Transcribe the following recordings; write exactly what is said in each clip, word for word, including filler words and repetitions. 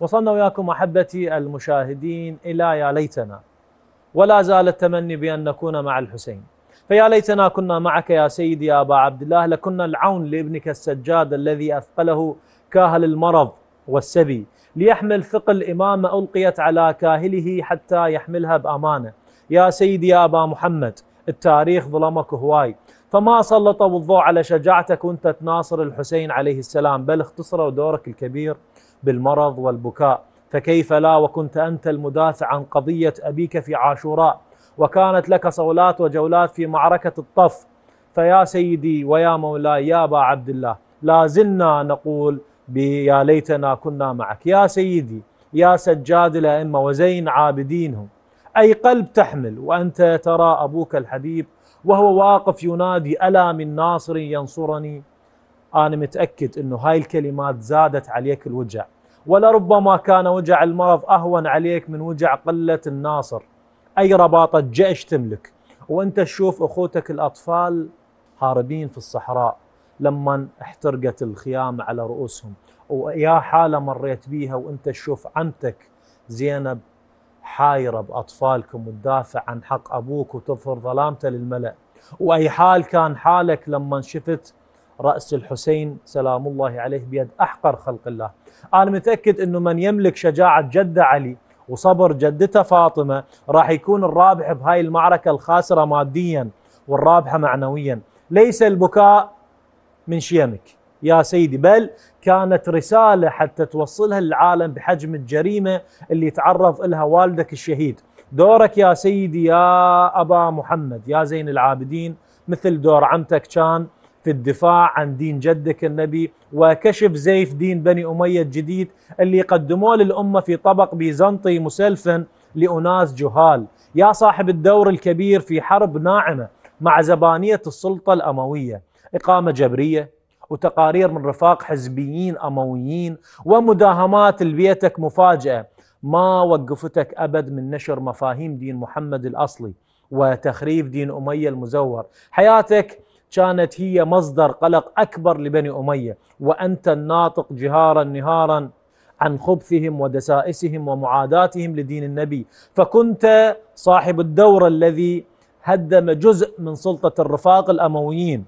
وصلنا وياكم أحبتي المشاهدين إلى يا ليتنا، ولا زال التمني بأن نكون مع الحسين. فيا ليتنا كنا معك يا سيدي يا أبا عبد الله، لكنا العون لابنك السجاد الذي أثقله كاهل المرض والسبي ليحمل ثقل إمامة ألقيت على كاهله حتى يحملها بأمانة. يا سيدي يا أبا محمد، التاريخ ظلمك هواي، فما سلطوا الضوء على شجاعتك وانت تناصر الحسين عليه السلام، بل اختصروا دورك الكبير بالمرض والبكاء. فكيف لا وكنت أنت المدافع عن قضية أبيك في عاشوراء، وكانت لك صولات وجولات في معركة الطف. فيا سيدي ويا مولاي يا أبا عبد الله، لا زلنا نقول بيا ليتنا كنا معك. يا سيدي يا سجاد الأئمة وزين عابدينهم، أي قلب تحمل وأنت ترى أبوك الحبيب وهو واقف ينادي ألا من ناصر ينصرني؟ أنا متأكد أنه هاي الكلمات زادت عليك الوجع، ولربما كان وجع المرض أهون عليك من وجع قلة الناصر. أي رباطة جيش تملك وأنت تشوف أخوتك الأطفال هاربين في الصحراء لما احترقت الخيام على رؤوسهم، ويا حالة مريت بيها وأنت تشوف عمتك زينب حايرة بأطفالكم وتدافع عن حق أبوك وتظهر ظلامته للملأ. وأي حال كان حالك لما شفت رأس الحسين سلام الله عليه بيد أحقر خلق الله. أنا متأكد أنه من يملك شجاعة جدة علي وصبر جدته فاطمة راح يكون الرابح بهاي المعركة الخاسرة ماديا والرابحة معنويا. ليس البكاء من شيمك يا سيدي، بل كانت رسالة حتى توصلها للعالم بحجم الجريمة اللي تعرض لها والدك الشهيد. دورك يا سيدي يا أبا محمد يا زين العابدين مثل دور عمتك كان في الدفاع عن دين جدك النبي وكشف زيف دين بني أمية الجديد اللي قدموه للأمة في طبق بيزنطي مسلفن لأناس جهال. يا صاحب الدور الكبير في حرب ناعمة مع زبانية السلطة الأموية، إقامة جبرية وتقارير من رفاق حزبيين أمويين ومداهمات لبيتك مفاجئة ما وقفتك أبد من نشر مفاهيم دين محمد الأصلي وتخريب دين أمية المزور. حياتك كانت هي مصدر قلق أكبر لبني أمية، وأنت الناطق جهارا نهارا عن خبثهم ودسائسهم ومعاداتهم لدين النبي. فكنت صاحب الدور الذي هدم جزء من سلطة الرفاق الأمويين،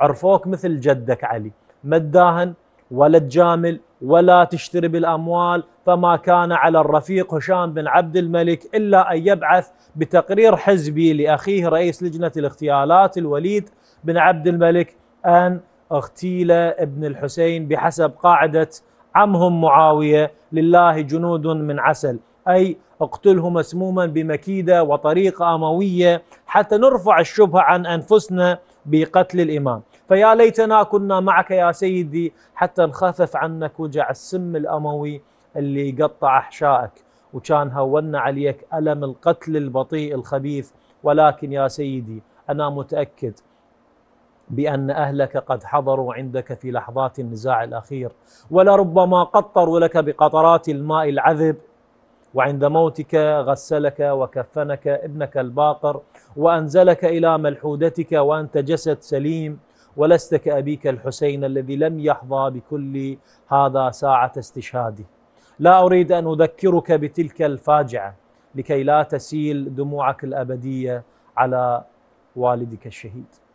عرفوك مثل جدك علي، ما تداهن ولا تجامل ولا تشتري بالأموال. فما كان على الرفيق هشام بن عبد الملك إلا أن يبعث بتقرير حزبي لأخيه رئيس لجنة الاغتيالات الوليد بن عبد الملك أن اغتيل ابن الحسين بحسب قاعدة عمهم معاوية لله جنود من عسل، أي اقتله مسموما بمكيدة وطريقة أموية حتى نرفع الشبهة عن أنفسنا بقتل الإمام. فيا ليتنا كنا معك يا سيدي حتى نخفف عنك وجع السم الأموي اللي قطع أحشائك وكان هونا عليك ألم القتل البطيء الخبيث. ولكن يا سيدي أنا متأكد بأن أهلك قد حضروا عندك في لحظات النزاع الأخير، ولربما قطروا لك بقطرات الماء العذب، وعند موتك غسلك وكفنك ابنك الباقر وأنزلك إلى ملحودتك وأنت جسد سليم، ولست كأبيك الحسين الذي لم يحظى بكل هذا ساعة استشهاده. لا أريد أن أذكرك بتلك الفاجعة لكي لا تسيل دموعك الأبدية على والدك الشهيد.